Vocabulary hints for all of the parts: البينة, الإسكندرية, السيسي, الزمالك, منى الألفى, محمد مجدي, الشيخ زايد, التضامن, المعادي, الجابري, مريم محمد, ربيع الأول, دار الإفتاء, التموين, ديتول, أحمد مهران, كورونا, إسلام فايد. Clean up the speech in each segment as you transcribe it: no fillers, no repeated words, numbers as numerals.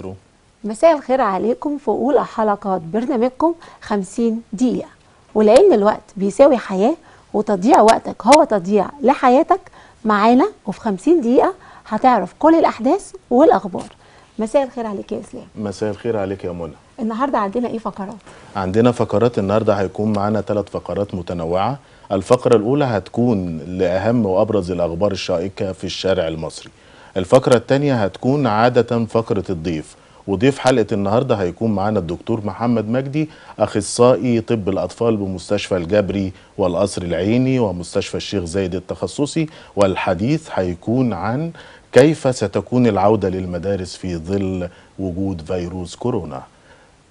مترو. مساء الخير عليكم في أولى حلقات برنامجكم 50 دقيقة، ولأن الوقت بيساوي حياة وتضييع وقتك هو تضييع لحياتك. معانا وفي 50 دقيقة هتعرف كل الأحداث والأخبار. مساء الخير عليك يا اسلام. مساء الخير عليك يا منى. النهارده عندنا ايه فقرات؟ عندنا فقرات النهارده هيكون معانا 3 فقرات متنوعة. الفقرة الأولى هتكون لأهم وأبرز الأخبار الشائكة في الشارع المصري. الفقرة الثانية هتكون عادة فقرة الضيف، وضيف حلقة النهارده هيكون معانا الدكتور محمد مجدي، أخصائي طب الأطفال بمستشفى الجابري والقصر العيني ومستشفى الشيخ زايد التخصصي، والحديث هيكون عن كيف ستكون العودة للمدارس في ظل وجود فيروس كورونا.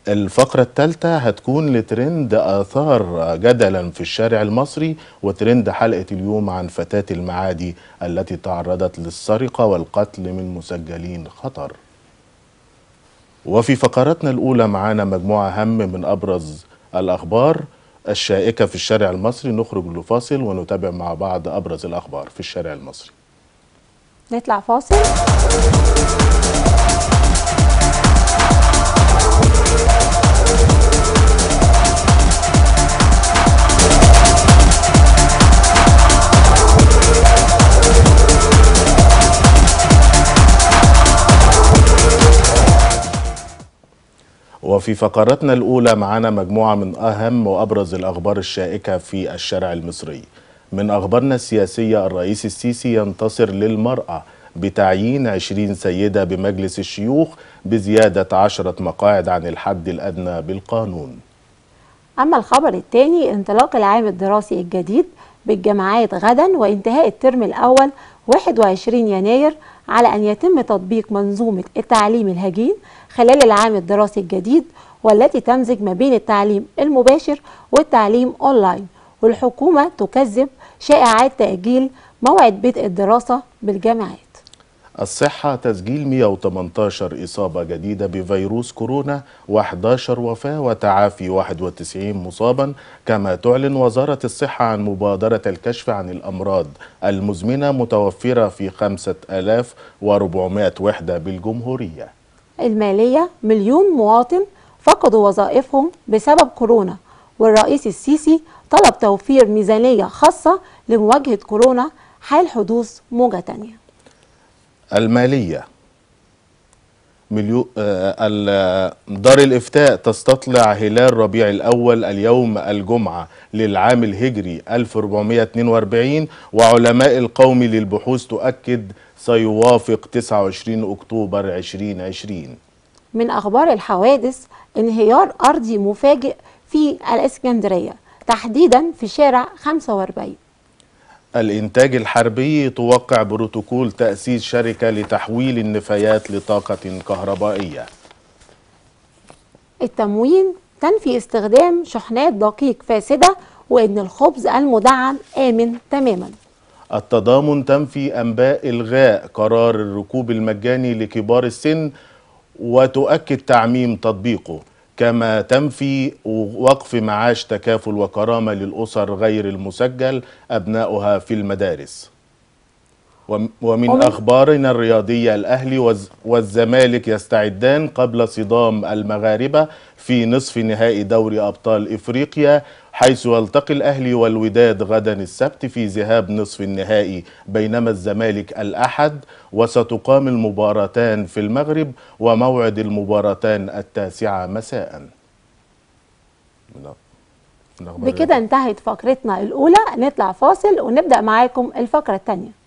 الفقرة الثالثة هتكون لترند آثار جدلا في الشارع المصري، وترند حلقة اليوم عن فتاة المعادي التي تعرضت للسرقة والقتل من مسجلين خطر. وفي فقراتنا الأولى معانا مجموعة هام من أبرز الأخبار الشائكة في الشارع المصري. نخرج لفاصل ونتابع مع بعض أبرز الأخبار في الشارع المصري. نطلع فاصل. وفي فقراتنا الأولى معانا مجموعة من أهم وأبرز الأخبار الشائكة في الشارع المصري. من أخبارنا السياسية، الرئيس السيسي ينتصر للمرأة بتعيين 20 سيدة بمجلس الشيوخ بزيادة 10 مقاعد عن الحد الأدنى بالقانون. أما الخبر الثاني، انطلاق العام الدراسي الجديد بالجامعات غدا وانتهاء الترم الأول 21 يناير، على أن يتم تطبيق منظومة التعليم الهجين خلال العام الدراسي الجديد، والتي تمزج ما بين التعليم المباشر والتعليم أونلاين، والحكومة تكذب شائعات تأجيل موعد بدء الدراسة بالجامعات. الصحة، تسجيل 118 إصابة جديدة بفيروس كورونا و11 وفاة وتعافي 91 مصابا، كما تعلن وزارة الصحة عن مبادرة الكشف عن الأمراض المزمنة متوفرة في 5400 وحدة بالجمهورية. المالية، 1 مليون مواطن فقدوا وظائفهم بسبب كورونا، والرئيس السيسي طلب توفير ميزانية خاصة لمواجهة كورونا حال حدوث موجة تانية. المالية، دار الإفتاء تستطلع هلال ربيع الأول اليوم الجمعة للعام الهجري 1442، وعلماء القوم للبحوث تؤكد سيوافق 29 أكتوبر 2020. من أخبار الحوادث، انهيار أرضي مفاجئ في الإسكندرية، تحديدا في شارع 45. الإنتاج الحربي توقع بروتوكول تأسيس شركة لتحويل النفايات لطاقة كهربائية. التموين، تنفي استخدام شحنات دقيق فاسدة، وإن الخبز المدعم آمن تماما. التضامن، تنفي أنباء إلغاء قرار الركوب المجاني لكبار السن وتؤكد تعميم تطبيقه، كما تنفي وقف معاش تكافل وكرامة للأسر غير المسجل أبنائها في المدارس. ومن أخبارنا الرياضية، الأهلي والزمالك يستعدان قبل صدام المغاربة في نصف نهائي دوري أبطال إفريقيا، حيث يلتقي الأهلي والوداد غدا السبت في ذهاب نصف النهائي، بينما الزمالك الأحد، وستقام المباراتان في المغرب، وموعد المباراتان 9 مساء. بكده انتهت فقرتنا الأولى. نطلع فاصل ونبدأ معاكم الفقرة الثانية.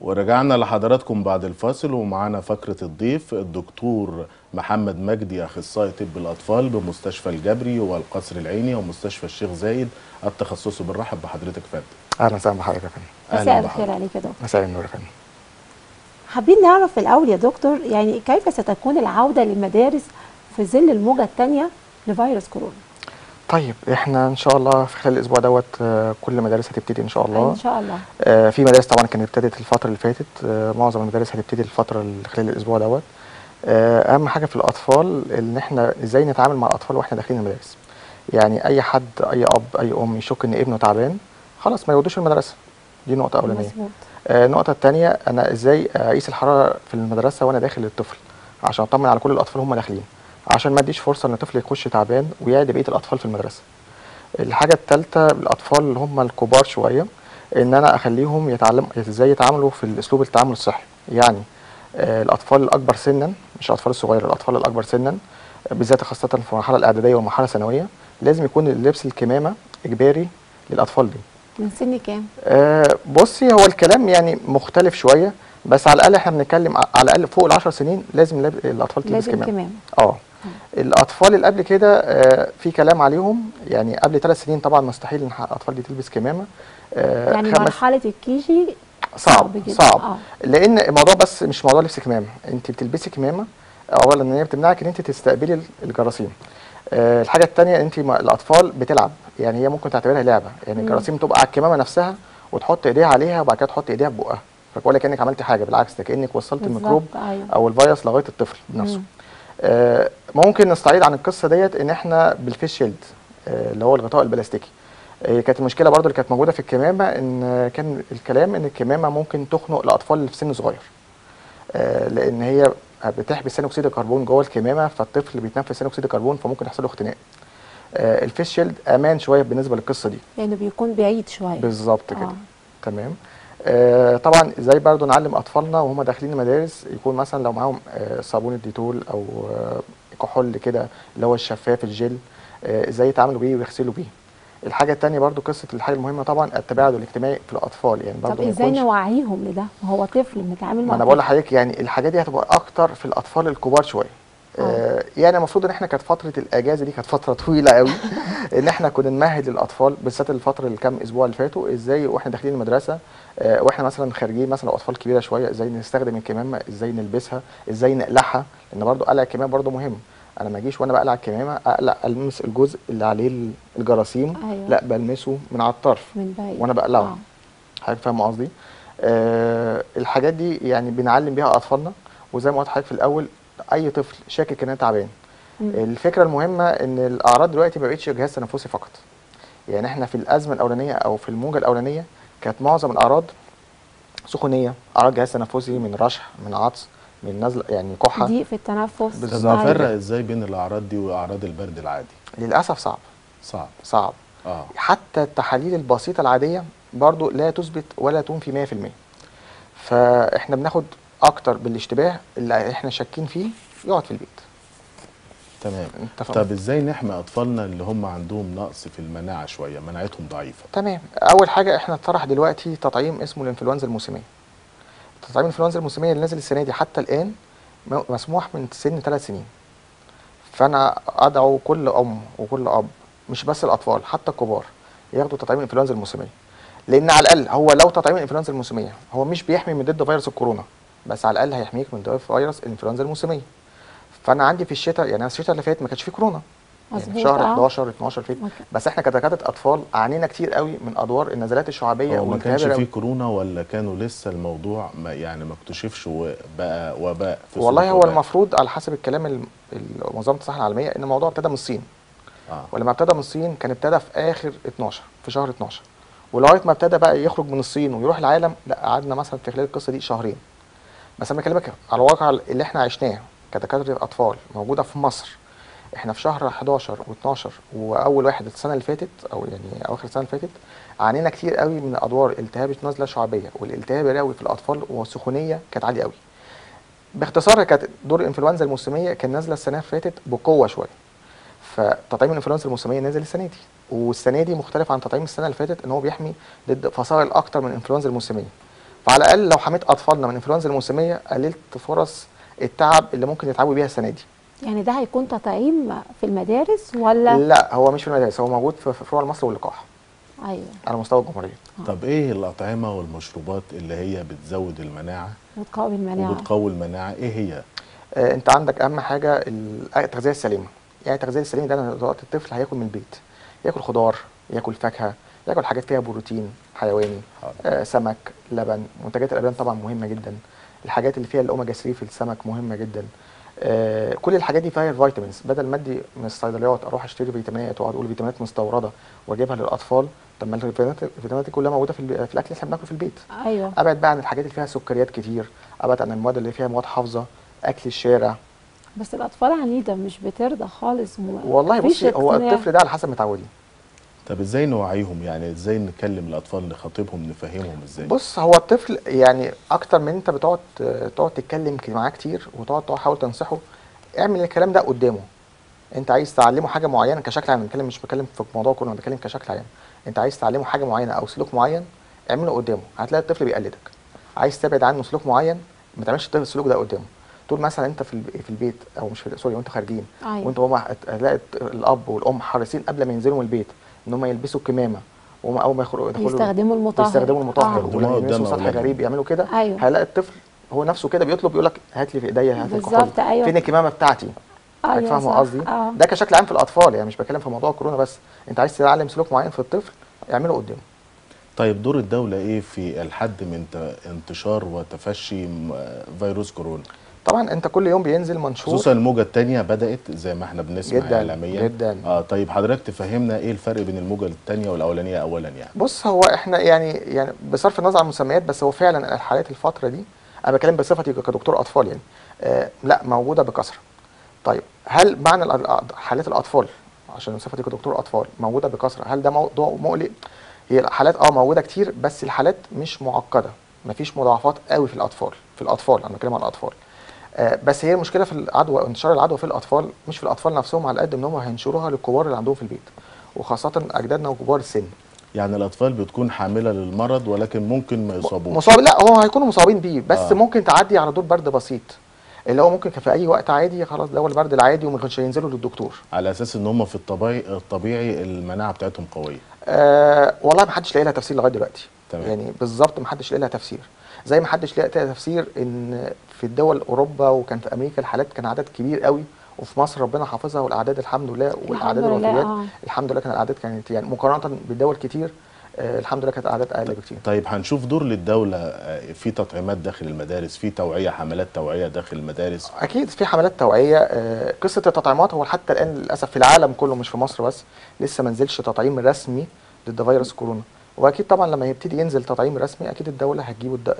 ورجعنا لحضراتكم بعد الفاصل، ومعانا فقرة الضيف الدكتور محمد مجدي، أخصائي طب الأطفال بمستشفى الجبري والقصر العيني ومستشفى الشيخ زايد التخصصي. بنرحب بحضرتك فندم. أهلا وسهلا بحضرتك يا فندم. مساء الخير عليك يا دكتور. مساء النور يا فندم. حابين نعرف الأول يا دكتور، يعني كيف ستكون العودة للمدارس في ظل الموجة الثانية لفيروس كورونا؟ طيب احنا ان شاء الله في خلال الاسبوع دوت كل المدارس هتبتدي ان شاء الله. ان شاء الله. في مدارس طبعا كانت ابتدت الفتره اللي فاتت، معظم المدارس هتبتدي الفتره اللي خلال الاسبوع دوت. اهم حاجه في الاطفال ان احنا ازاي نتعامل مع الاطفال واحنا داخلين المدارس. يعني اي حد، اي اب، اي ام يشك ان ابنه تعبان خلاص ما يودوش المدرسه، دي نقطه اولانيه. النقطه الثانيه، انا ازاي اقيس الحراره في المدرسه وانا داخل للطفل عشان اطمن على كل الاطفال هم داخلين، عشان ما اديش فرصه ان الطفل يخش تعبان ويعد بقيه الاطفال في المدرسه. الحاجه الثالثه، الاطفال اللي هم الكبار شويه ان انا اخليهم يتعلموا ازاي يتعاملوا في الاسلوب التعامل الصحي. يعني الاطفال الاكبر سنا، مش الاطفال الصغيره، الاطفال الاكبر سنا بالذات خاصه في المرحله الاعداديه والمرحله الثانويه لازم يكون اللبس الكمامه اجباري للاطفال دي. من سن كام؟ بصي، هو الكلام يعني مختلف شويه، بس على الاقل احنا بنتكلم على الاقل فوق ال10 سنين لازم الاطفال تلبس كمامه. الاطفال اللي قبل كده في كلام عليهم، يعني قبل 3 سنين طبعا مستحيل ان الاطفال دي تلبس كمامه. يعني مرحله الكيجي صعب لان الموضوع بس مش موضوع لبس كمامه، انت بتلبسي كمامه اولا ان هي بتمنعك ان انت تستقبلي الجراثيم. الحاجه الثانيه، انت الاطفال بتلعب، يعني هي ممكن تعتبرها لعبه، يعني الجراثيم تبقى على الكمامه نفسها وتحط ايديها عليها وبعد كده تحط ايديها في بقها، فكده كانك عملتي حاجه، بالعكس ده كانك وصلت الميكروب او الفيروس لغايه الطفل نفسه. ممكن نستعيد عن القصه ديت ان احنا بالفيس شيلد اللي هو الغطاء البلاستيكي. كانت المشكله برضو اللي كانت موجوده في الكمامه ان كان الكلام ان الكمامه ممكن تخنق الاطفال اللي في سن صغير، لان هي بتحبس ثاني اكسيد الكربون جوه الكمامه، فالطفل بيتنفس ثاني اكسيد الكربون فممكن يحصل له اختناق. الفيس شيلد امان شويه بالنسبه للقصه دي، لانه يعني بيكون بعيد شويه بالظبط كده. تمام. طبعا ازاي برضو نعلم اطفالنا وهم داخلين المدارس، يكون مثلا لو معاهم صابون الديتول او كحول كده اللي هو الشفاف الجل، ازاي يتعاملوا بيه ويغسلوا بيه. الحاجه الثانيه برضو قصه الحاجه المهمه طبعا التباعد الاجتماعي في الاطفال، يعني برضو طب ازاي نوعيهم لده وهو طفل بنتعامل معاه؟ انا بقول لحضرتك يعني الحاجه دي هتبقى اكتر في الاطفال الكبار شويه. يعني المفروض ان احنا كانت فتره الاجازه دي كانت فتره طويله قوي ان احنا كنا نمهد للاطفال بالذات الفتره اللي كام اسبوع اللي فاتوا، ازاي واحنا داخلين المدرسه واحنا مثلا خارجين مثلا لو اطفال كبيره شويه ازاي نستخدم الكمامه، ازاي نلبسها، ازاي نقلعها، لان برضو قلع الكمامه برضو مهم. انا ما اجيش وانا بقلع الكمامه اقلع المس الجزء اللي عليه الجراثيم، لا بلمسه من على الطرف من بعيد وانا بقلعه. حضرتك فاهم قصدي؟ الحاجات دي يعني بنعلم بيها اطفالنا، وزي ما قلت لحضرتك في الاول اي طفل شاكك ان هو تعبان. الفكره المهمه ان الاعراض دلوقتي ما بقتش جهاز تنفسي فقط، يعني احنا في الازمه الاولانيه او في الموجه الاولانيه كانت معظم الاعراض سخونيه، اعراض جهاز تنفسي، من رشح، من عطس، من نزله، يعني كحه، ضيق في التنفس. بس نفرق ازاي بين الاعراض دي واعراض البرد العادي؟ للاسف صعب. حتى التحاليل البسيطه العاديه برضو لا تثبت ولا تنفي 100%، فاحنا بناخد اكتر بالاشتباه اللي احنا شاكين فيه يقعد في البيت. تمام. طب ازاي نحمي اطفالنا اللي هم عندهم نقص في المناعه شويه، مناعتهم ضعيفه؟ تمام. اول حاجه احنا اطرح دلوقتي تطعيم اسمه الانفلونزا الموسميه. تطعيم الانفلونزا الموسميه اللي نازل السنه دي حتى الان مسموح من سن 3 سنين، فانا ادعو كل ام وكل اب مش بس الاطفال حتى الكبار ياخدوا تطعيم الانفلونزا الموسميه، لان على الاقل هو لو تطعيم الانفلونزا الموسميه هو مش بيحمي من ضد فيروس الكورونا بس، على الاقل هيحميك من فيروس الانفلونزا الموسميه. فانا عندي في الشتاء، يعني الشتاء اللي فات ما كانش فيه كورونا، يعني في شهر 11 12 فات، بس احنا كدكاتره اطفال عانينا كتير قوي من ادوار النزلات الشعبيه. وما كانش فيه كورونا ولا كانوا لسه الموضوع ما اكتشفش وبقى وباء؟ والله هو المفروض على حسب الكلام منظمه الصحه العالميه ان الموضوع ابتدى من الصين. ولما ابتدى من الصين كان ابتدى في اخر 12 في شهر 12، ولغايه ما ابتدى بقى يخرج من الصين ويروح العالم لا قعدنا مثلا في خلال القصه دي شهرين. بس انا بكلمك على الواقع اللي احنا عشناه كدكاتره اطفال موجوده في مصر. احنا في شهر 11 و12 واول واحد السنه اللي فاتت او يعني اواخر السنه اللي فاتت عانينا كتير قوي من ادوار التهاب النزله الشعبيه والالتهاب الرئوي في الاطفال، والسخونيه كانت عاليه قوي. باختصار كانت دور الانفلونزا الموسميه كان نازله السنه اللي فاتت بقوه شويه، فتطعيم الانفلونزا الموسميه نازل السنه دي، والسنه دي مختلف عن تطعيم السنه اللي فاتت ان هو بيحمي ضد فصائل اكتر من الانفلونزا الموسميه. فعلى الاقل لو حميت اطفالنا من الانفلونزا الموسميه قللت فرص التعب اللي ممكن يتعبوا بيها السنه دي. يعني ده هيكون تطعيم في المدارس ولا؟ لا هو مش في المدارس، هو موجود في فروع المصري واللقاح. ايوه. على مستوى الجمهوريه. طب ايه الاطعمه والمشروبات اللي هي بتزود المناعه؟ بتقوي المناعه. ايه هي؟ انت عندك اهم حاجه التغذيه السليمه، يعني التغذيه السليمه ده انا دلوقتي الطفل هياكل من البيت. ياكل خضار، ياكل فاكهه، ياكل حاجات فيها بروتين حيواني، سمك، لبن. منتجات الالبان طبعا مهمه جدا، الحاجات اللي فيها الاوميجا 3 في السمك مهمه جدا. كل الحاجات دي فيها فيتامينز. بدل ما ادي من الصيدليات اروح اشتري فيتامينات واقعد اقول فيتامينات مستورده واجيبها للاطفال، طب ما الفيتامينات دي كلها موجوده في الاكل اللي احنا بناكله في البيت. ايوه. ابعد بقى عن الحاجات اللي فيها سكريات كتير، ابعد عن المواد اللي فيها مواد حافظه، اكل الشارع. بس الاطفال عنيده، مش بترضى خالص. والله بصي، هو الطفل ده على حسب متعودين. طب ازاي نوعيهم؟ يعني ازاي نكلم الاطفال، نخاطبهم، نفهمهم ازاي؟ بص، هو الطفل يعني اكتر من انت بتقعد تتكلم معاه كتير وتقعد تحاول تنصحه، اعمل الكلام ده قدامه. انت عايز تعلمه حاجه معينه كشكل عام، بتكلم مش بتكلم في الموضوع كله، انا بتكلم كشكل عام. انت عايز تعلمه حاجه معينه او سلوك معين، اعمله قدامه، هتلاقي الطفل بيقلدك. عايز تبعد عنه سلوك معين، ما تعملش السلوك ده قدامه. طول مثلا انت في البيت، او مش في سوري، وانت خارجين وانت هما، هتلاقي الاب والام حريصين قبل ما ينزلوا من البيت ان هم يلبسوا الكمامه، وهم اول ما يخرجوا يستخدموا المطهر ويلبسوا سطح غريب، يعملوا كده. أيوة. هيلاقي الطفل هو نفسه كده بيطلب، يقول لك هات لي في ايديا، هات الكحول. أيوة. فين الكمامه بتاعتي؟ فاهمه قصدي؟ ده كشكل عام في الاطفال، يعني مش بتكلم في موضوع كورونا بس. انت عايز تعلم سلوك معين في الطفل، اعمله قدامه. طيب دور الدوله ايه في الحد من انتشار وتفشي فيروس كورونا؟ طبعا انت كل يوم بينزل منشور، خصوصا الموجه الثانيه بدات زي ما احنا بنسمع اعلاميا جدا. طيب حضرتك تفهمنا ايه الفرق بين الموجه الثانيه والاولانيه اولا؟ يعني بص، هو احنا يعني بصرف النظر عن المسميات، بس هو فعلا الحالات الفتره دي، انا بكلم بصفتي كدكتور اطفال يعني، لا موجوده بكثره. طيب هل معنى حالات الاطفال، عشان صفتي كدكتور اطفال، موجوده بكثره، هل ده موضوع مقلق؟ هي الحالات موجوده كتير، بس الحالات مش معقده، مفيش مضاعفات قوي في الاطفال. انا بتكلم على الاطفال بس. هي المشكله في العدوى، انتشار العدوى في الاطفال، مش في الاطفال نفسهم، على قد ان هم هينشروها للكبار اللي عندهم في البيت، وخاصه اجدادنا وكبار السن. يعني الاطفال بتكون حامله للمرض ولكن ممكن ما يصابوش. لا، هو هيكونوا مصابين بيه بس. ممكن تعدي على دور برد بسيط، اللي هو ممكن في اي وقت عادي، خلاص ده هو البرد العادي، وما كانش ينزلوا للدكتور، على اساس ان هم في الطبيعي المناعه بتاعتهم قويه. والله ما حدش لاقي لها تفسير لغايه دلوقتي. تمام. يعني بالظبط ما حدش لاقي لها تفسير، زي ما حدش لاقي تفسير ان في الدول اوروبا وكان في امريكا الحالات كان عدد كبير قوي، وفي مصر ربنا حافظها والاعداد الحمد لله، والاعداد الوفيات الحمد لله كان الاعداد كانت يعني مقارنه بالدول كتير الحمد لله كانت اعداد اقل بكتير. طيب هنشوف دور للدوله في تطعيمات داخل المدارس، في توعيه، حملات توعيه داخل المدارس؟ اكيد في حملات توعيه. قصه التطعيمات، هو حتى الان للاسف في العالم كله مش في مصر بس، لسه ما نزلش تطعيم رسمي ضد فيروس كورونا. واكيد طبعا لما يبتدي ينزل تطعيم رسمي، اكيد الدوله هتجيبه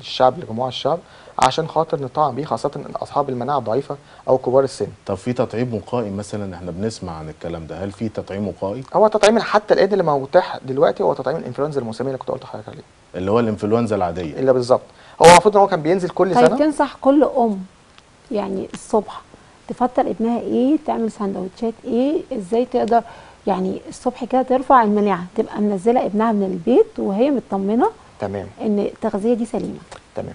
الشعب، لجموع الشعب، عشان خاطر نطعم بيه، خاصه اصحاب المناعه الضعيفه او كبار السن. طب في تطعيم وقائي مثلا؟ احنا بنسمع عن الكلام ده، هل في تطعيم وقائي؟ هو تطعيم حتى الان اللي متاح دلوقتي هو تطعيم الانفلونزا الموسميه اللي كنت قلت لحضرتك عليه، اللي هو الانفلونزا العاديه اللي بالظبط. هو المفروض ان هو كان بينزل كل سنه. طيب تنصح كل يعني الصبح تفطر ابنها ايه، تعمل سندوتشات ايه، ازاي تقدر يعني الصبح كده ترفع المناعه، تبقى منزله ابنها من البيت وهي مطمنه تمام ان التغذيه دي سليمه. تمام.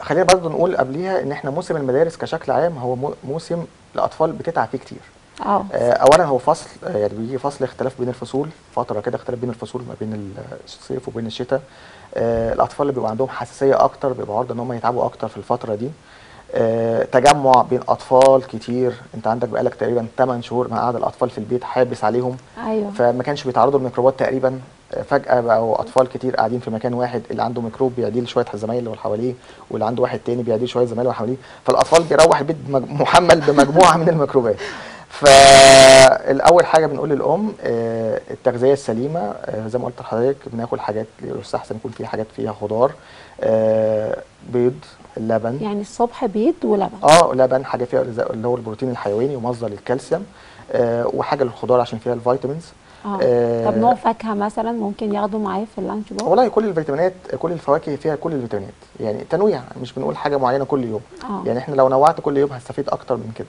خلينا برضو نقول قبليها ان احنا موسم المدارس كشكل عام هو موسم الاطفال بتتعب فيه كتير. اولا هو فصل، يعني بيجي فصل اختلاف بين الفصول، فتره كده اختلاف بين الفصول ما بين الصيف وبين الشتاء. الاطفال اللي بيبقى عندهم حساسيه اكتر، بيبقى عرضه ان هم يتعبوا اكتر في الفتره دي. تجمع بين اطفال كتير، انت عندك بقالك تقريبا 8 شهور مع قعد الاطفال في البيت حابس عليهم. أيوة. فما كانش بيتعرضوا للميكروبات تقريبا، فجاه بقوا اطفال كتير قاعدين في مكان واحد، اللي عنده ميكروب بيعديل شويه زمايله اللي حواليه، واللي عنده واحد تاني بيعديل شويه زمايله اللي حواليه، فالاطفال بيروح البيت محمل بمجموعه من الميكروبات. فالاول حاجه بنقول للام التغذيه السليمه، زي ما قلت لحضرتك بناكل حاجات يستحسن يكون فيها حاجات فيها خضار، بيض، اللبن، يعني الصبح بيض ولبن. لبن، حاجه فيها اللي هو البروتين الحيواني ومصدر الكالسيوم، وحاجه للخضار عشان فيها الفيتامينز. طب نوع فاكهه مثلا ممكن ياخده معايا في اللانش بوكس؟ والله كل الفيتامينات، كل الفواكه فيها كل الفيتامينات، يعني تنويع، مش بنقول حاجه معينه كل يوم. يعني احنا لو نوعت كل يوم هستفيد اكتر من كده.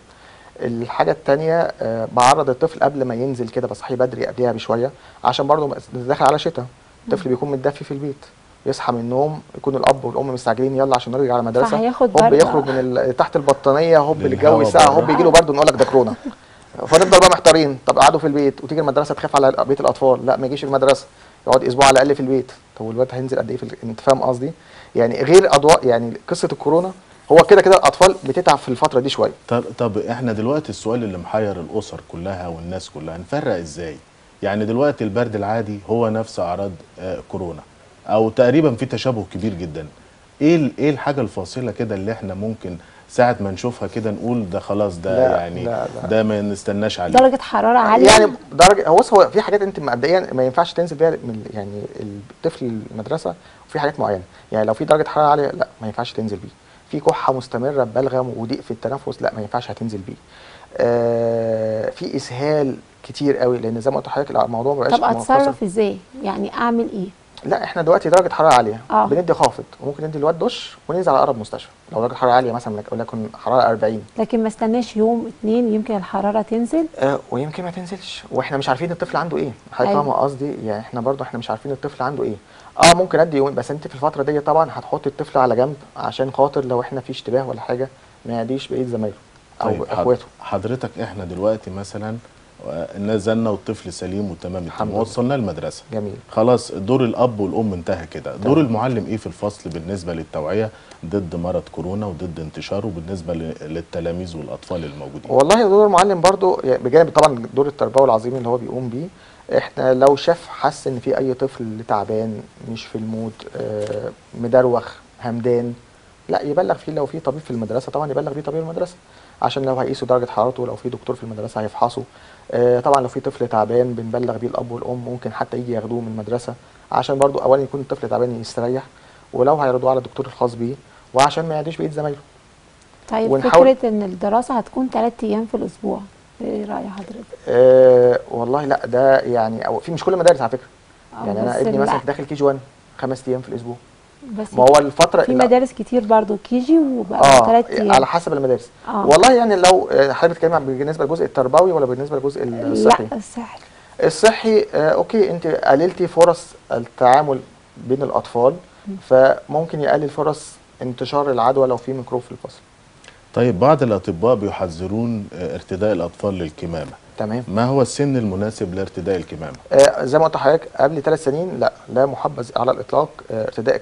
الحاجه الثانيه، بعرض الطفل قبل ما ينزل كده، بصحيه بدري قبلها بشويه، عشان برضه داخل على شتاء، الطفل بيكون متدفي في البيت، يصحى من النوم، يكون الاب والام مستعجلين يلا عشان نرجع على المدرسه، هوب يخرج من تحت البطانيه، هوب الجو ساعه، هوب يجي له برده، نقول لك ده كورونا، فنفضل بقى محتارين. طب قعدوا في البيت وتيجي المدرسه تخاف على بيت الاطفال، لا ما يجيش المدرسه، يقعد اسبوع على الاقل في البيت. طب والواد هينزل قد ايه انت فاهم قصدي؟ يعني غير اضواء، يعني قصه الكورونا هو كده كده الاطفال بتتعب في الفتره دي شويه. طب احنا دلوقتي السؤال اللي محير الاسر كلها والناس كلها، نفرق ازاي يعني دلوقتي البرد العادي هو نفس اعراض كورونا او تقريبا في تشابه كبير جدا. ايه الحاجه الفاصله كده اللي احنا ممكن ساعه ما نشوفها كده نقول ده خلاص ده لا يعني لا ده ما نستناش عليه؟ درجه حراره عاليه يعني درجه. هو في حاجات انت مبدئيا ما ينفعش تنزل بيها يعني الطفل المدرسه، وفي حاجات معينه يعني لو في درجه حراره عاليه لا ما ينفعش تنزل بيه، في كحه مستمره ببلغم وضيق في التنفس لا ما ينفعش هتنزل بيه، في اسهال كتير قوي لان زي ما قلت لحضرتك الموضوع ما بقاش طب اتصرف ازاي؟ يعني اعمل ايه؟ لا احنا دلوقتي درجه حراره عاليه بندي خافض وممكن ندي الواد دش وننزل على اقرب مستشفى لو درجه حراره عاليه مثلا ولكن حراره 40، لكن ما استناش يوم اتنين يمكن الحراره تنزل ويمكن ما تنزلش واحنا مش عارفين الطفل عنده ايه. حضرتك فاهمه قصدي؟ يعني احنا مش عارفين الطفل عنده ايه. ممكن ادي يوم بس انت في الفتره دي طبعا هتحط الطفل على جنب عشان خاطر لو احنا في اشتباه ولا حاجه ما يعديش بقيه زمايله او طيب اخواته. حضرتك احنا دلوقتي مثلا نزلنا والطفل سليم وتمام التمام ووصلناه المدرسه جميل، خلاص دور الاب والام انتهى كده، دور المعلم ايه في الفصل بالنسبه للتوعيه ضد مرض كورونا وضد انتشاره بالنسبه للتلاميذ والاطفال الموجودين؟ والله دور المعلم برضو بجانب طبعا دور التربوي العظيم اللي هو بيقوم بيه، احنا لو حس ان في اي طفل تعبان مش في المود مدروخ همدان لا يبلغ فيه، لو في طبيب في المدرسه طبعا يبلغ بيه طبيب المدرسه عشان لو هيقيسوا درجه حرارته، لو في دكتور في المدرسه هيفحصه، طبعا لو في طفل تعبان بنبلغ بيه الاب والام، ممكن حتى يجي ياخدوه من المدرسه عشان برضو اولا يكون الطفل تعبان يستريح ولو هيردوه على الدكتور الخاص بيه وعشان ما يعديش بقيه زمايله. طيب فكره ان الدراسه هتكون 3 ايام في الاسبوع ايه راي حضرتك؟ والله لا ده يعني أو في مش كل المدارس على فكره، يعني انا ابني مثلا داخل كي جي 1 5 ايام في الاسبوع بس، ما هو الفتره في مدارس كتير برضو كي جي وبقى 3 ايام على حسب المدارس. والله يعني لو حابب تتكلم بالنسبه للجزء التربوي ولا بالنسبه للجزء الصحي؟ لا الصحي اوكي، انت قللتي فرص التعامل بين الاطفال فممكن يقلل فرص انتشار العدوى لو في ميكروب في الفصل. طيب بعض الاطباء بيحذرون ارتداء الاطفال للكمامه، تمام، ما هو السن المناسب لارتداء الكمامه؟ زي ما قلت لحضرتك قبل 3 سنين لا محبذ على الاطلاق ارتداء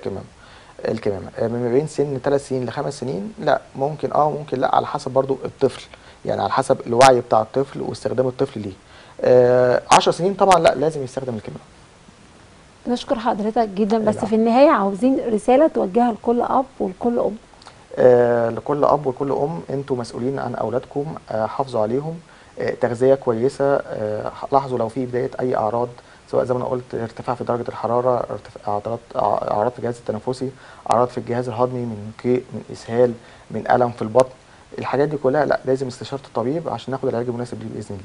الكمامه من بين سن 3 سنين ل5 سنين لا ممكن ممكن لا على حسب برضو الطفل، يعني على حسب الوعي بتاع الطفل واستخدام الطفل ليه. 10 سنين طبعا لا لازم يستخدم الكمامه. نشكر حضرتك جدا بس في النهايه عاوزين رساله توجهها لكل اب ولكل ام. لكل اب وكل ام، انتوا مسؤولين عن اولادكم، حافظوا عليهم، تغذيه كويسه، لاحظوا لو في بدايه اي اعراض سواء زي ما انا قلت ارتفاع في درجه الحراره، اعراض في الجهاز التنفسي، اعراض في الجهاز الهضمي من قيء، من اسهال، من الم في البطن، الحاجات دي كلها لا لازم استشاره الطبيب عشان ناخد العلاج المناسب ليه باذن الله.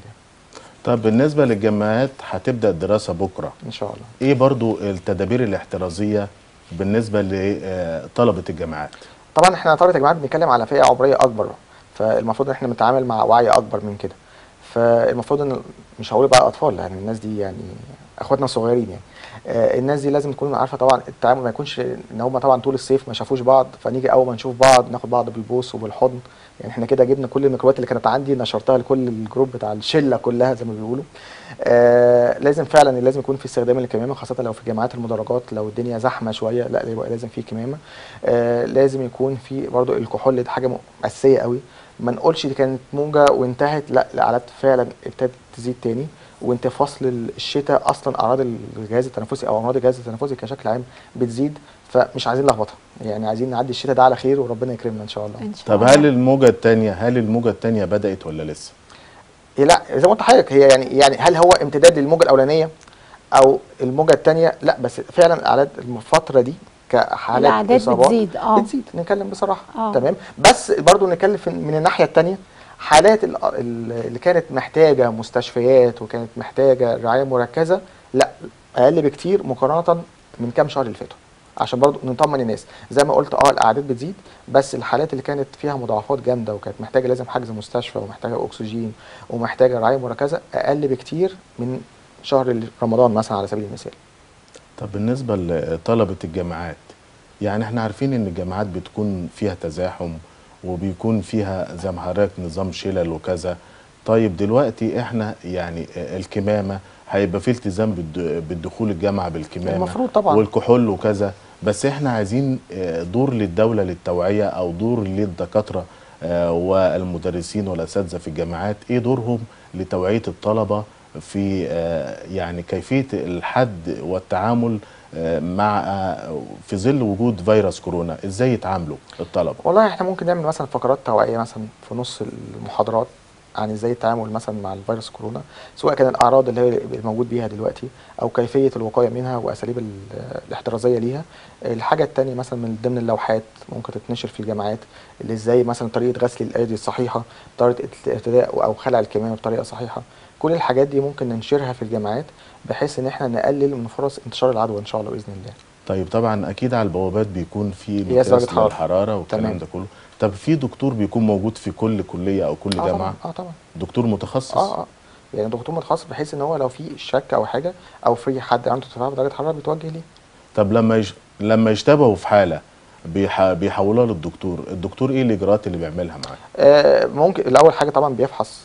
طب بالنسبه للجامعات هتبدا الدراسه بكره ان شاء الله، ايه برضو التدابير الاحترازيه بالنسبه لطلبه الجامعات؟ طبعا احنا طلبه الجامعات بنتكلم على فئه عمريه اكبر فالمفروض ان احنا بنتعامل مع وعي اكبر من كده، فالمفروض ان مش هقول بقى اطفال يعني الناس دي يعني اخواتنا الصغيرين يعني الناس دي لازم تكون عارفه طبعا التعامل، ما يكونش ان هم طبعا طول الصيف ما شافوش بعض فنيجي اول ما نشوف بعض ناخد بعض بالبوس وبالحضن، يعني احنا كده جبنا كل الميكروبات اللي كانت عندي نشرتها لكل الجروب بتاع الشله كلها زي ما بيقولوا. لازم فعلا لازم يكون في استخدام الكمامه خاصه لو في جامعات المدرجات لو الدنيا زحمه شويه لا لازم في كمامه، لازم يكون في برضو الكحول، دي حاجه مؤسيه قوي، ما نقولش دي كانت موجه وانتهت لا الحالات فعلا ابتدت تزيد تاني وانت فصل الشتاء اصلا اعراض الجهاز التنفسي او امراض الجهاز التنفسي كشكل عام بتزيد فمش عايزين لخبطه، يعني عايزين نعدي الشتاء ده على خير وربنا يكرمنا ان شاء الله. طب هل الموجه الثانيه بدات ولا لسه؟ لا زي ما قلت لحضرتك هي يعني هل هو امتداد للموجه الاولانيه او الموجه الثانيه؟ لا بس فعلا اعداد الفتره دي كحالات اصابات بتزيد بتزيد نتكلم بصراحه تمام، بس برضو نتكلم من الناحيه الثانيه حالات اللي كانت محتاجه مستشفيات وكانت محتاجه رعايه مركزه لا اقل بكتير مقارنه من كام شهر اللي فاتوا، عشان برضو نطمن الناس زي ما قلت الاعداد بتزيد بس الحالات اللي كانت فيها مضاعفات جامده وكانت محتاجه لازم حجز مستشفى ومحتاجه اكسجين ومحتاجه رعايه مركزه اقل بكتير من شهر رمضان مثلا على سبيل المثال. طب بالنسبه لطلبه الجامعات، يعني احنا عارفين ان الجامعات بتكون فيها تزاحم وبيكون فيها زي ما حضرتك نظام شلل وكذا، طيب دلوقتي احنا يعني الكمامه هيبقى في التزام بالدخول الجامعه بالكمامه المفروض طبعا والكحول وكذا، بس احنا عايزين دور للدوله للتوعيه او دور للدكاتره والمدرسين والاساتذه في الجامعات، ايه دورهم لتوعيه الطلبه في يعني كيفية الحد والتعامل مع في ظل وجود فيروس كورونا، ازاي يتعاملوا الطلبة؟ والله احنا ممكن نعمل مثلا فقرات توعية مثلا في نص المحاضرات عن ازاي التعامل مثلا مع الفيروس كورونا، سواء كان الاعراض اللي هي الموجود بيها دلوقتي او كيفيه الوقايه منها واساليب الاحترازيه ليها. الحاجه الثانيه مثلا من ضمن اللوحات ممكن تتنشر في الجامعات اللي ازاي مثلا طريقه غسل الايدي الصحيحه، طريقه الاعتداء او خلع الكمامه بطريقه صحيحه. كل الحاجات دي ممكن ننشرها في الجامعات بحيث ان احنا نقلل من فرص انتشار العدوى ان شاء الله باذن الله. طيب طبعا اكيد على البوابات بيكون في مقياس الحراره والكلام ده كله. طب في دكتور بيكون موجود في كل كليه او كل جامعه؟ طبعا دكتور متخصص. يعني دكتور متخصص بحيث ان هو لو في شك او حاجه او في حد عنده ارتفاع في درجه حراره بيتوجه ليه. طب لما يشتبهوا في حاله بيحولوها للدكتور، الدكتور ايه الاجراءات اللي بيعملها معاه؟ ممكن الاول حاجه طبعا بيفحص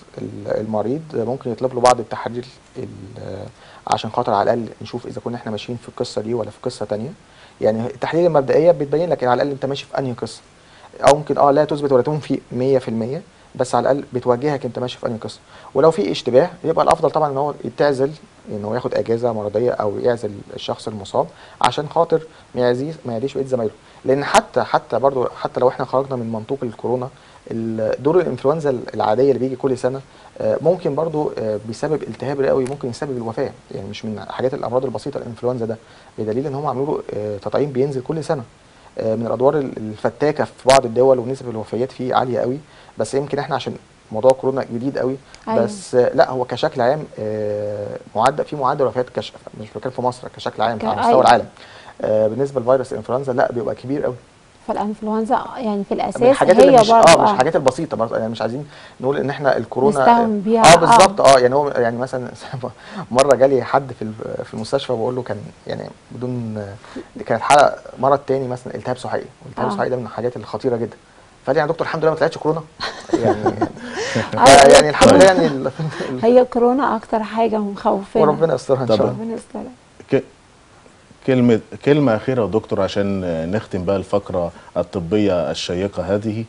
المريض، ممكن يطلب له بعض التحاليل عشان خاطر على الاقل نشوف اذا كنا احنا ماشيين في القصه دي ولا في قصه ثانيه. يعني التحاليل المبدئيه بتبين لك على الاقل انت ماشي في انهي قصه، او ممكن لا تثبت ولا تنفي 100%، بس على الاقل بتوجهك انت ماشي في انهي قصه. ولو في اشتباه يبقى الافضل طبعا ان هو يتعزل، ان هو ياخد اجازه مرضيه او يعزل الشخص المصاب عشان خاطر ما يعديش بقيه زمايله. لان حتى برضه حتى لو احنا خرجنا من منطوق الكورونا، دور الانفلونزا العاديه اللي بيجي كل سنه ممكن برضه بسبب التهاب رئوي ممكن يسبب الوفاه، يعني مش من حاجات الامراض البسيطه الانفلونزا ده، بدليل ان هم عملوا له تطعيم بينزل كل سنه. من الادوار الفتاكه في بعض الدول ونسب الوفيات فيه عاليه قوي، بس يمكن احنا عشان موضوع كورونا جديد قوي بس لا هو كشكل عام معدل وفيات مش بتكلم في مصر، كشكل عام على مستوى العالم بالنسبه لفيروس الانفلونزا لا بيبقى كبير قوي. فالانفلونزا يعني في الاساس هي برضه مش الحاجات البسيطه برضه، يعني مش عايزين نقول ان احنا الكورونا نستهون بيها. بالظبط. يعني هو يعني مثلا مره جالي حد في المستشفى بقول له كان يعني بدون كانت حاله مرض تاني مثلا التهاب صحي، والالتهاب الصحي ده من الحاجات الخطيره جدا. فقال لي يعني دكتور الحمد لله ما طلعتش كورونا يعني الحمد لله يعني هي كورونا اكتر حاجه مخوفانا وربنا يسترها ان شاء الله. ربنا يسترها. كلمة أخيرة يا دكتور عشان نختم بقى الفقرة الطبية الشيقة هذه،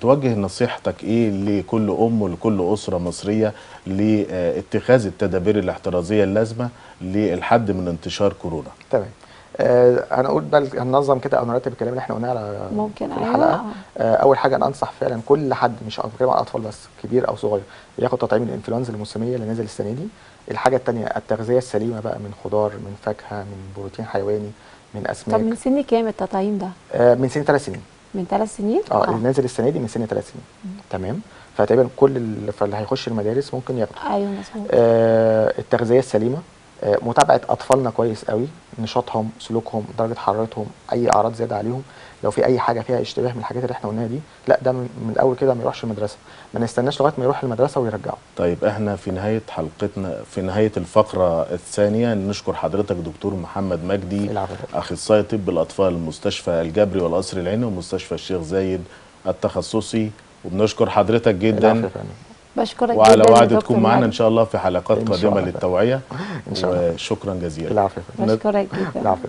توجه نصيحتك إيه لكل أم ولكل أسرة مصرية لاتخاذ التدابير الاحترازية اللازمة للحد من انتشار كورونا؟ تمام. هنقول بقى هننظم كده او نرتب الكلام اللي احنا قلناه على ممكن الحلقه. اول حاجه انا انصح فعلا كل حد، مش بتكلم على اطفال بس، كبير او صغير، ياخد تطعيم الانفلونزا الموسميه اللي نازل السنه دي. الحاجه الثانيه التغذيه السليمه بقى من خضار من فاكهه من بروتين حيواني من اسماك. طب من سن كام التطعيم ده؟ من سن 3 سنين. من 3 سنين؟ اللي نازل السنه دي من سن 3 سنين. تمام. فتقريبا كل اللي هيخش المدارس ممكن ياخده. ايوه مظبوط. التغذيه السليمه، متابعه اطفالنا كويس قوي، نشاطهم سلوكهم درجه حرارتهم، اي اعراض زياده عليهم، لو في اي حاجه فيها اشتباه من الحاجات اللي احنا قلناها دي لا ده من الاول كده ما يروحش المدرسه، ما نستناش لغايه ما يروح المدرسه ويرجعه. طيب احنا في نهايه حلقتنا في نهايه الفقره الثانيه نشكر حضرتك دكتور محمد مجدي اخصائي طب الاطفال مستشفى الجابري والقصر العيني ومستشفى الشيخ زايد التخصصي، وبنشكر حضرتك جدا. بشكرك جدا. وعلى وعد تكون معانا ان شاء الله في حلقات قادمه للتوعيه ان شاء الله. وشكرا جزيلا. العفو. بشكرك جدا. العفو.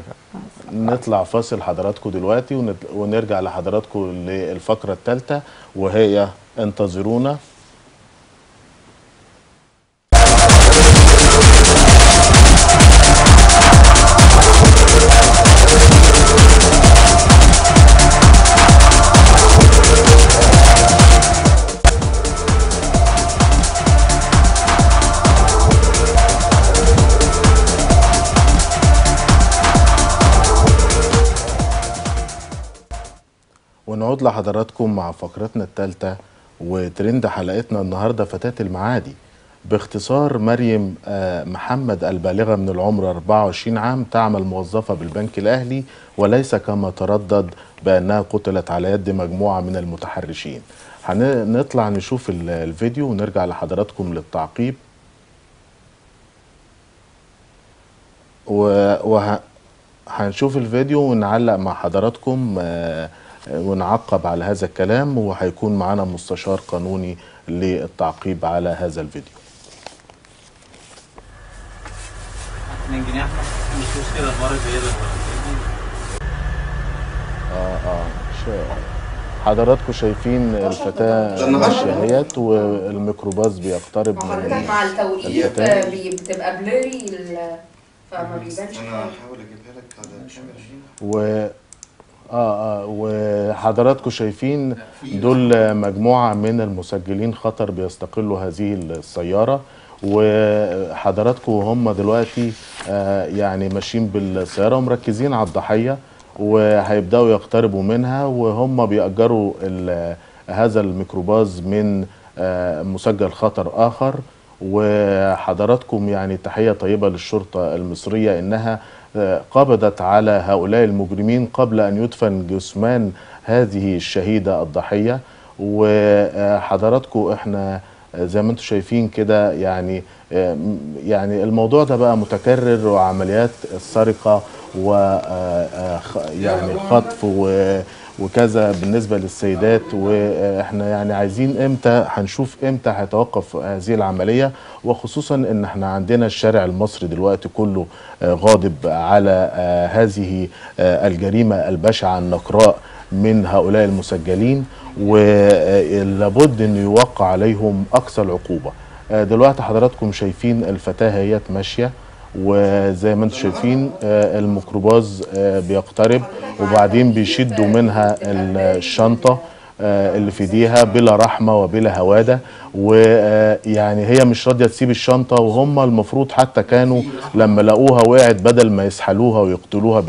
نطلع فاصل حضراتكم دلوقتي ونرجع لحضراتكم للفقره الثالثه وهي انتظرونا. ونعود لحضراتكم مع فقرتنا الثالثة وترند حلقتنا النهاردة فتاة المعادي، باختصار مريم محمد البالغة من العمر 24 عام تعمل موظفة بالبنك الأهلي، وليس كما تردد بأنها قتلت على يد مجموعة من المتحرشين. هنطلع نشوف الفيديو ونرجع لحضراتكم للتعقيب وهنشوف الفيديو ونعلق مع حضراتكم ونعقب على هذا الكلام، وهيكون معنا مستشار قانوني للتعقيب على هذا الفيديو. 2 جنيه مش مشكلة. حضراتكم شايفين الفتاة ماشية اهيت والميكروباص بيقترب من مع التوقيت بتبقى بليري فما بيبانش. انا هحاول اجيبها لك على وحضراتكم شايفين دول مجموعة من المسجلين خطر بيستقلوا هذه السيارة، وحضراتكم هم دلوقتي يعني ماشيين بالسيارة ومركزين على الضحية وهيبداوا يقتربوا منها، وهم بيأجروا هذا الميكروباص من مسجل خطر آخر. وحضراتكم يعني تحية طيبة للشرطة المصرية إنها قبضت على هؤلاء المجرمين قبل أن يدفن جثمان هذه الشهيدة الضحية. وحضراتكم إحنا زي ما انتم شايفين كده يعني الموضوع ده بقى متكرر، وعمليات السرقة ويعني الخطف وكذا بالنسبة للسيدات. واحنا يعني عايزين امتى هنشوف امتى هيتوقف هذه العملية، وخصوصا ان احنا عندنا الشارع المصري دلوقتي كله غاضب على هذه الجريمة البشعة النقراء من هؤلاء المسجلين، ولابد انه يوقع عليهم اقصى العقوبة. دلوقتي حضراتكم شايفين الفتاة هيت ماشية، وزي ما انتم شايفين الميكروباص بيقترب وبعدين بيشدوا منها الشنطة اللي في ايديها بلا رحمة وبلا هوادة، ويعني هي مش راضية تسيب الشنطة، وهم المفروض حتى كانوا لما لقوها وقعت بدل ما يسحلوها ويقتلوها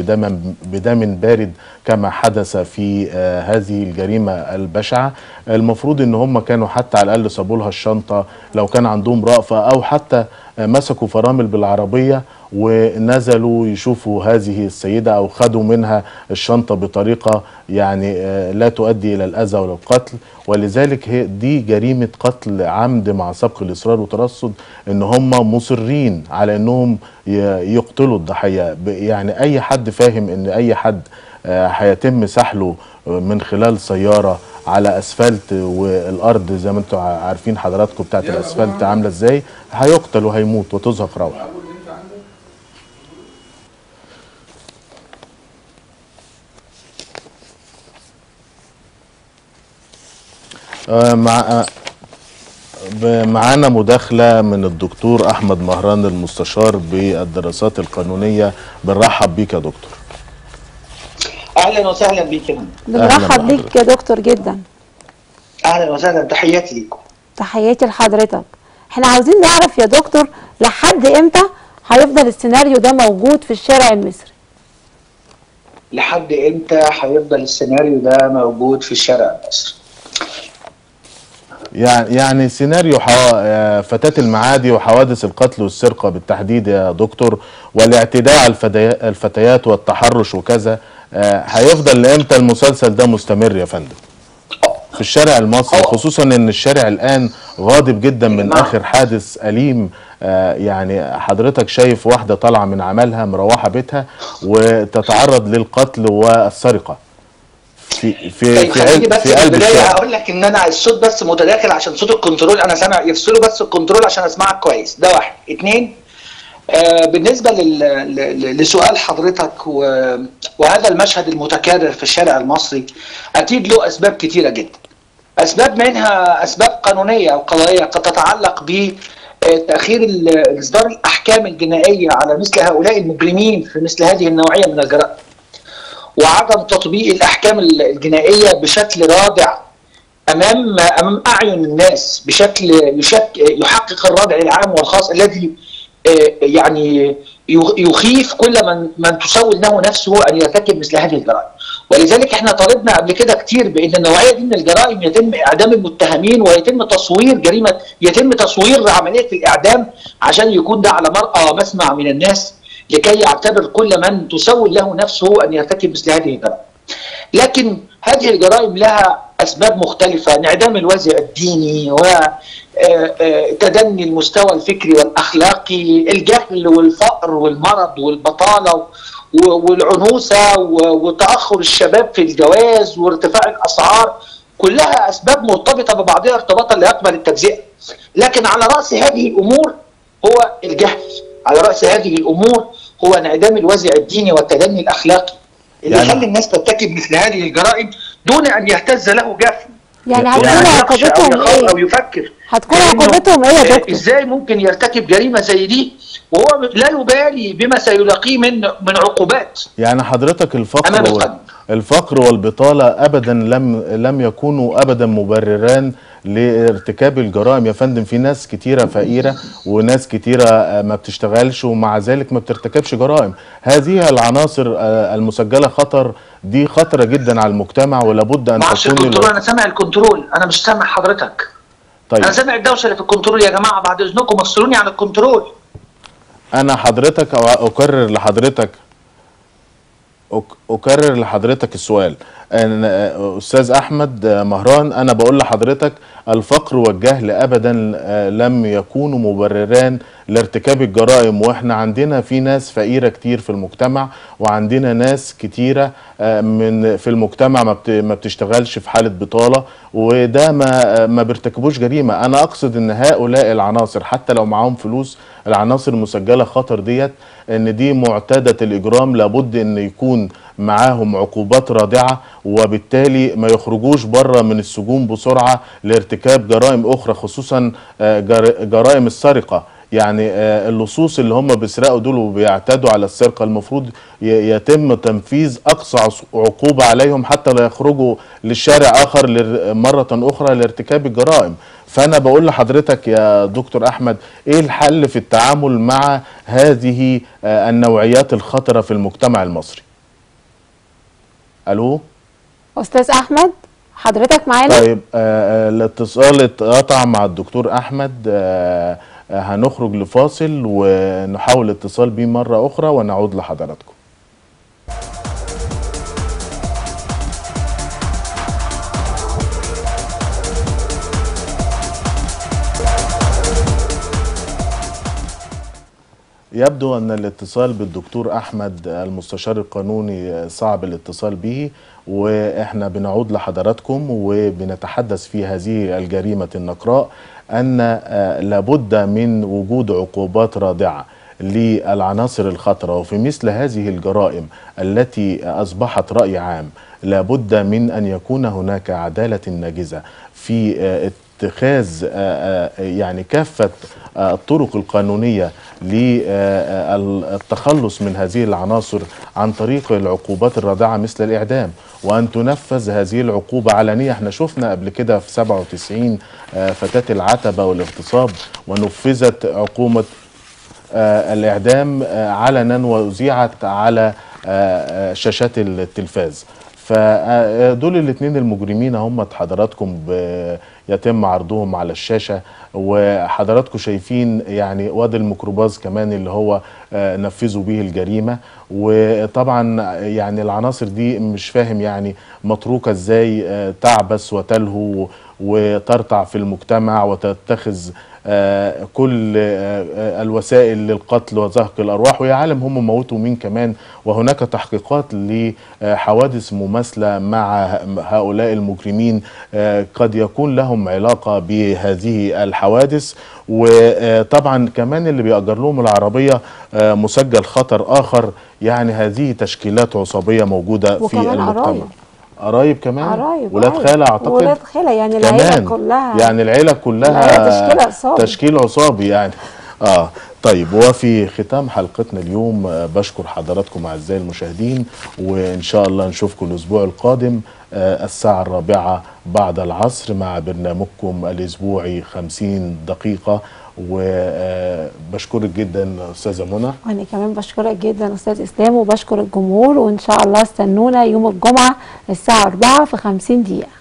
بدم بارد كما حدث في هذه الجريمة البشعة، المفروض ان هم كانوا حتى على الأقل سابوا لها الشنطة لو كان عندهم رأفة، او حتى مسكوا فرامل بالعربية ونزلوا يشوفوا هذه السيدة أو خدوا منها الشنطة بطريقة يعني لا تؤدي إلى الأذى ولا القتل. ولذلك دي جريمة قتل عمد مع سبق الإصرار وترصد، إن هم مصرين على إنهم يقتلوا الضحية. يعني أي حد فاهم إن أي حد هيتم سحله من خلال سيارة على اسفلت، والارض زي ما انتم عارفين حضراتكم بتاعت الاسفلت عامله ازاي، هيقتل وهيموت وتزهق روحه. معانا مداخله من الدكتور احمد مهران المستشار بالدراسات القانونيه، بنرحب بيك يا دكتور. اهلا وسهلا بيك. بنرحب بيك يا دكتور جدا. اهلا وسهلا، تحياتي ليكم. تحياتي لحضرتك. احنا عاوزين نعرف يا دكتور لحد امتى هيفضل السيناريو ده موجود في الشارع المصري؟ لحد امتى هيفضل السيناريو ده موجود في الشارع المصري؟ يعني سيناريو فتاة المعادي وحوادث القتل والسرقة بالتحديد يا دكتور، والاعتداء على الفتيات والتحرش وكذا، هيفضل لامتى المسلسل ده مستمر يا فندم في الشارع المصري، خصوصا ان الشارع الان غاضب جدا من اخر حادث اليم. يعني حضرتك شايف واحده طالعه من عملها مروحه بيتها وتتعرض للقتل والسرقه في قلب الشارع. هقول لك ان انا الصوت بس متداخل عشان صوت الكنترول، انا سامع يفصلوا بس الكنترول عشان اسمعك كويس. ده واحد. اتنين، بالنسبة لسؤال حضرتك وهذا المشهد المتكرر في الشارع المصري، أكيد له أسباب كتيرة جدا. أسباب منها أسباب قانونية وقضائية قد تتعلق بتأخير إصدار الأحكام الجنائية على مثل هؤلاء المجرمين في مثل هذه النوعية من الجرائم، وعدم تطبيق الأحكام الجنائية بشكل رادع أمام أعين الناس، بشكل يحقق الردع العام والخاص الذي يعني يخيف كل من تسول له نفسه ان يرتكب مثل هذه الجرائم. ولذلك احنا طالبنا قبل كده كتير بان النوعيه دي من الجرائم يتم اعدام المتهمين، ويتم تصوير جريمه، يتم تصوير عمليه الاعدام عشان يكون ده على مرأى مسمع من الناس، لكي يعتبر كل من تسول له نفسه ان يرتكب مثل هذه الجرائم. لكن هذه الجرائم لها اسباب مختلفه، انعدام الوازع الديني، و تدني المستوى الفكري والاخلاقي، الجهل والفقر والمرض والبطاله والعنوسه وتاخر الشباب في الجواز وارتفاع الاسعار، كلها اسباب مرتبطه ببعضها ارتباطا لا يقبل التجزئه. لكن على راس هذه الامور هو الجهل، على راس هذه الامور هو انعدام الوازع الديني والتدني الاخلاقي اللي يخلي الناس ترتكب مثل هذه الجرائم دون ان يهتز له جفن. يعني هتكون عقوبتهم ايه؟ او يفكر هتكون عقوبتهم ايه يا دكتور؟ ازاي ممكن يرتكب جريمه زي دي وهو لا يبالي بما سيلاقيه من عقوبات؟ يعني حضرتك الفقر والبطاله ابدا لم يكونوا ابدا مبرران لارتكاب الجرائم يا فندم. في ناس كتيره فقيره وناس كتيره ما بتشتغلش ومع ذلك ما بترتكبش جرائم. هذه العناصر المسجله خطر، دي خطره جدا على المجتمع ولابد ان تكون. انا سامع الكنترول، انا مش سامع حضرتك. طيب انا سامع الدوشه اللي في الكنترول يا جماعه، بعد اذنكم افصلوني عن الكنترول. انا حضرتك اكرر لحضرتك السؤال. أستاذ أحمد مهران، أنا بقول لحضرتك الفقر والجهل أبدا لم يكونوا مبرران لارتكاب الجرائم، وإحنا عندنا في ناس فقيرة كتير في المجتمع وعندنا ناس كتيرة في المجتمع ما بتشتغلش، في حالة بطالة، وده ما بيرتكبوش جريمة. أنا أقصد إن هؤلاء العناصر حتى لو معاهم فلوس، العناصر المسجلة خطر ديت، إن دي معتادة الإجرام، لابد إن يكون معاهم عقوبات رادعة، وبالتالي ما يخرجوش بره من السجون بسرعة لارتكاب جرائم أخرى، خصوصا جرائم السرقة. يعني اللصوص اللي هم بيسرقوا دول وبيعتادوا على السرقة المفروض يتم تنفيذ أقصى عقوبة عليهم حتى لا يخرجوا للشارع آخر مرة أخرى لارتكاب الجرائم. فأنا بقول لحضرتك يا دكتور أحمد، إيه الحل في التعامل مع هذه النوعيات الخطرة في المجتمع المصري؟ ألو أستاذ أحمد، حضرتك معانا؟ طيب الاتصال اتقطع مع الدكتور أحمد. هنخرج لفاصل ونحاول الاتصال بيه مرة أخرى ونعود لحضراتكم. يبدو أن الاتصال بالدكتور أحمد المستشار القانوني صعب الاتصال به، وإحنا بنعود لحضراتكم وبنتحدث في هذه الجريمة النقراء أن لابد من وجود عقوبات رادعة للعناصر الخطرة، وفي مثل هذه الجرائم التي أصبحت رأي عام لابد من أن يكون هناك عدالة ناجزة في اتخاذ يعني كافة الطرق القانونية للتخلص من هذه العناصر عن طريق العقوبات الرادعة مثل الإعدام، وأن تنفذ هذه العقوبة علنية. احنا شفنا قبل كده في 97 فتاة العتبة والاغتصاب، ونفذت عقوبة الإعدام علنا وأذيعت على شاشات التلفاز. فدول الاثنين المجرمين هم حضراتكم يتم عرضهم على الشاشة، وحضراتكم شايفين يعني واد الميكروباص كمان اللي هو نفذوا به الجريمة. وطبعا يعني العناصر دي مش فاهم يعني متروكة ازاي تعبس وتلهو وترتع في المجتمع وتتخذ كل الوسائل للقتل وزهق الأرواح، ويا عالم هم موتوا مين كمان. وهناك تحقيقات لحوادث مماثلة مع هؤلاء المجرمين قد يكون لهم علاقة بهذه الحوادث. وطبعا كمان اللي بيأجر لهم العربية مسجل خطر آخر، يعني هذه تشكيلات عصابية موجودة في المجتمع. قرايب كمان، ولاد خاله، اعتقد ولاد خاله، يعني العيله كلها، يعني العيله كلها تشكيل عصابي يعني. طيب، وفي ختام حلقتنا اليوم بشكر حضراتكم اعزائي المشاهدين، وان شاء الله نشوفكم الاسبوع القادم الساعه 4 بعد العصر مع برنامجكم الاسبوعي 50 دقيقه. وبشكرك جدا استاذه منى. وانا كمان بشكرك جدا استاذ اسلام، وبشكر الجمهور، وان شاء الله استنونا يوم الجمعه الساعه 4 في 50 دقيقه.